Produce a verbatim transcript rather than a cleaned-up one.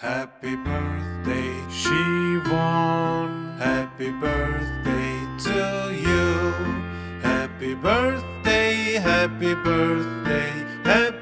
Happy birthday, Shevon. Happy birthday to you. Happy birthday, happy birthday, happy birthday.